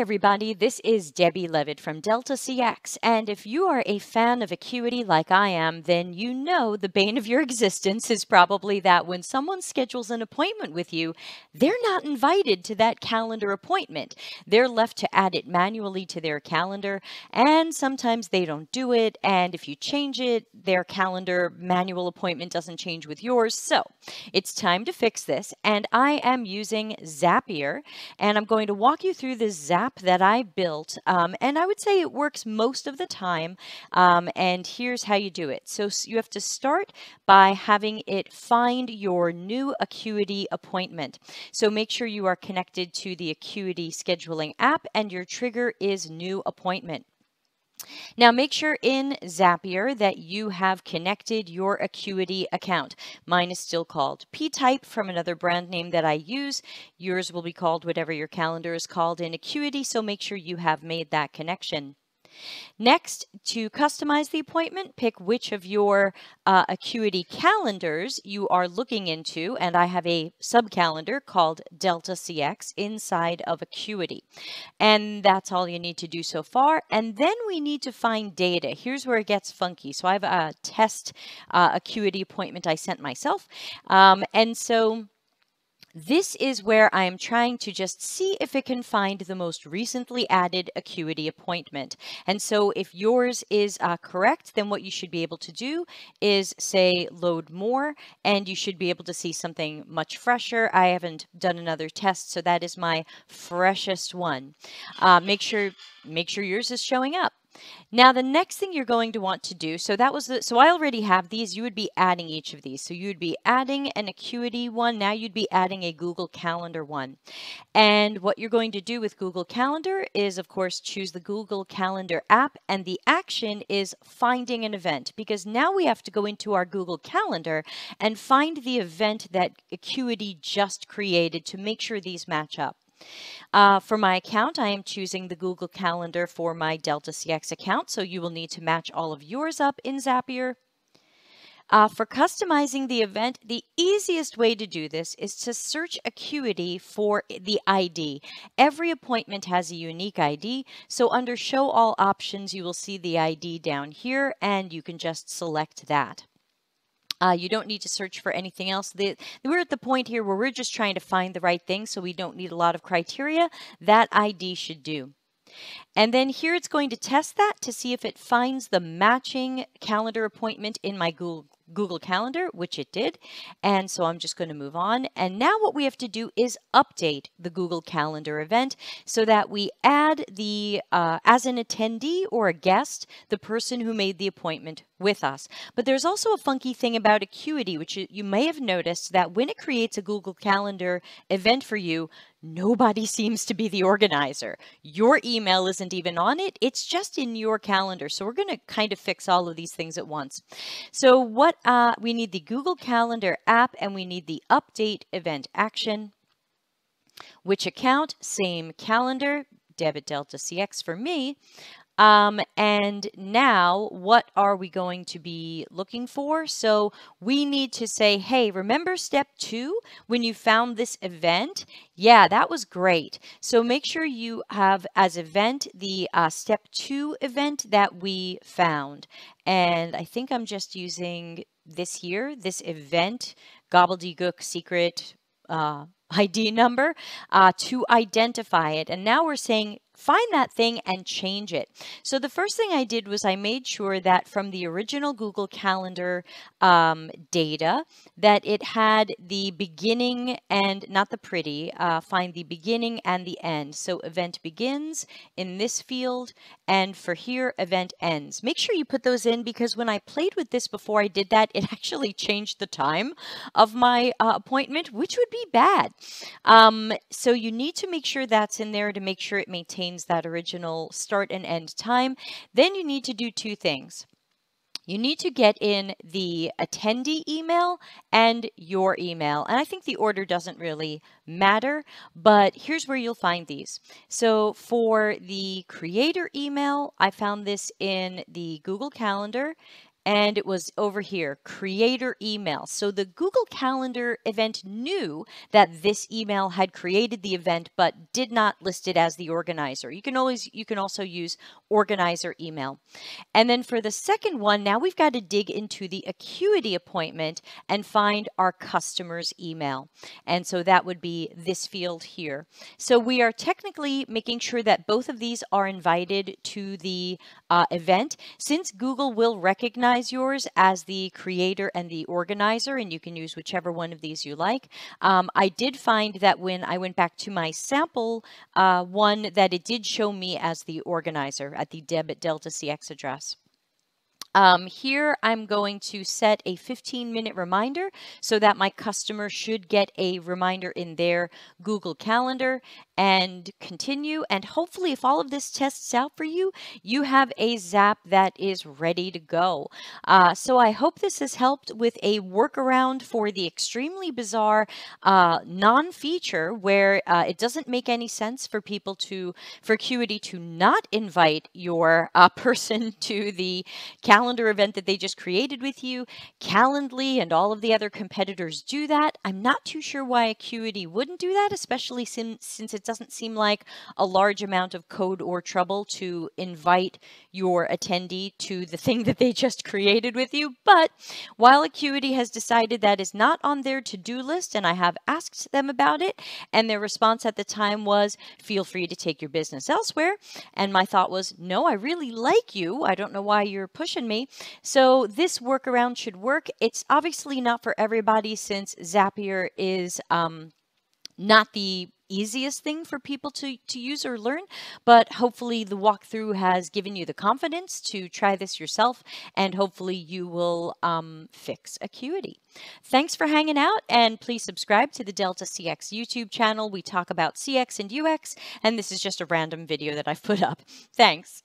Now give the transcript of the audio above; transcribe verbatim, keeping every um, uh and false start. everybody, this is Debbie Levitt from Delta C X, and if you are a fan of Acuity like I am, then you know the bane of your existence is probably that when someone schedules an appointment with you, they're not invited to that calendar appointment. They're left to add it manually to their calendar, and sometimes they don't do it, and if you change it, their calendar manual appointment doesn't change with yours. So it's time to fix this, and I am using Zapier, and I'm going to walk you through this Zap that I built, um, and I would say it works most of the time, um, and here's how you do it. So you have to start by having it find your new Acuity appointment. So make sure you are connected to the Acuity Scheduling app, and your trigger is New Appointment. Now make sure in Zapier that you have connected your Acuity account. Mine is still called P-Type from another brand name that I use. Yours will be called whatever your calendar is called in Acuity, so make sure you have made that connection. Next, to customize the appointment, pick which of your uh, Acuity calendars you are looking into, and I have a subcalendar called Delta C X inside of Acuity. And that's all you need to do so far. And then we need to find data. Here's where it gets funky. So I have a test uh, Acuity appointment I sent myself. Um, and so this is where I am trying to just see if it can find the most recently added Acuity appointment. And so if yours is uh, correct, then what you should be able to do is say load more, and you should be able to see something much fresher. I haven't done another test, so that is my freshest one. Uh, make sure, make sure yours is showing up. Now, the next thing you're going to want to do, so that was the, so I already have these, you would be adding each of these. So you'd be adding an Acuity one, now you'd be adding a Google Calendar one. And what you're going to do with Google Calendar is, of course, choose the Google Calendar app, and the action is finding an event, because now we have to go into our Google Calendar and find the event that Acuity just created to make sure these match up. Uh, for my account, I am choosing the Google Calendar for my Delta C X account, so you will need to match all of yours up in Zapier. Uh, for customizing the event, the easiest way to do this is to search Acuity for the I D. Every appointment has a unique I D, so under Show All Options, you will see the I D down here, and you can just select that. Uh, you don't need to search for anything else. The, we're at the point here where we're just trying to find the right thing, so we don't need a lot of criteria. That I D should do. And then here it's going to test that to see if it finds the matching calendar appointment in my Google, Google Calendar, which it did. And so I'm just going to move on. And now what we have to do is update the Google Calendar event so that we add the, uh, as an attendee or a guest, the person who made the appointment with us. But there's also a funky thing about Acuity, which you, you may have noticed that when it creates a Google Calendar event for you, nobody seems to be the organizer. Your email isn't even on it. It's just in your calendar. So we're going to kind of fix all of these things at once. So what uh, we need the Google Calendar app, and we need the update event action. Which account? Same calendar. Debit Delta C X for me. Um, and now what are we going to be looking for? So we need to say, hey, remember step two, when you found this event? Yeah, that was great. So make sure you have as event the uh, step two event that we found. And I think I'm just using this here, this event, gobbledygook secret uh, I D number uh, to identify it. And now we're saying, find that thing and change it. So the first thing I did was I made sure that from the original Google Calendar um, data that it had the beginning and not the pretty, uh, find the beginning and the end. So event begins in this field, and for here event ends. Make sure you put those in, because when I played with this before I did that, it actually changed the time of my uh, appointment, which would be bad. Um, so you need to make sure that's in there to make sure it maintains that original start and end time. Then you need to do two things. You need to get in the attendee email and your email. And I think the order doesn't really matter, but here's where you'll find these. So for the creator email, I found this in the Google Calendar, And it was over here, creator email. So the Google Calendar event knew that this email had created the event, but did not list it as the organizer. You can always, you can also use organizer email. And then for the second one, now we've got to dig into the Acuity appointment and find our customer's email. And so that would be this field here. So we are technically making sure that both of these are invited to the uh, event, since Google will recognize yours as the creator and the organizer, and you can use whichever one of these you like. Um, I did find that when I went back to my sample uh, one, that it did show me as the organizer at the Deb at Delta C X address. Um, here, I'm going to set a fifteen minute reminder so that my customer should get a reminder in their Google Calendar, and continue. And hopefully, if all of this tests out for you, you have a Zap that is ready to go. Uh, so I hope this has helped with a workaround for the extremely bizarre uh, non-feature where uh, it doesn't make any sense for people to, for Acuity to not invite your uh, person to the calendar. calendar event that they just created with you. Calendly and all of the other competitors do that. I'm not too sure why Acuity wouldn't do that, especially since, since it doesn't seem like a large amount of code or trouble to invite your attendee to the thing that they just created with you. But while Acuity has decided that is not on their to-do list, and I have asked them about it, and their response at the time was, feel free to take your business elsewhere. And my thought was, no, I really like you. I don't know why you're pushing me. So this workaround should work. It's obviously not for everybody, since Zapier is um, not the easiest thing for people to, to use or learn, but hopefully the walkthrough has given you the confidence to try this yourself, and hopefully you will um, fix Acuity. Thanks for hanging out, and please subscribe to the Delta C X YouTube channel. We talk about C X and U X, and this is just a random video that I've put up. Thanks.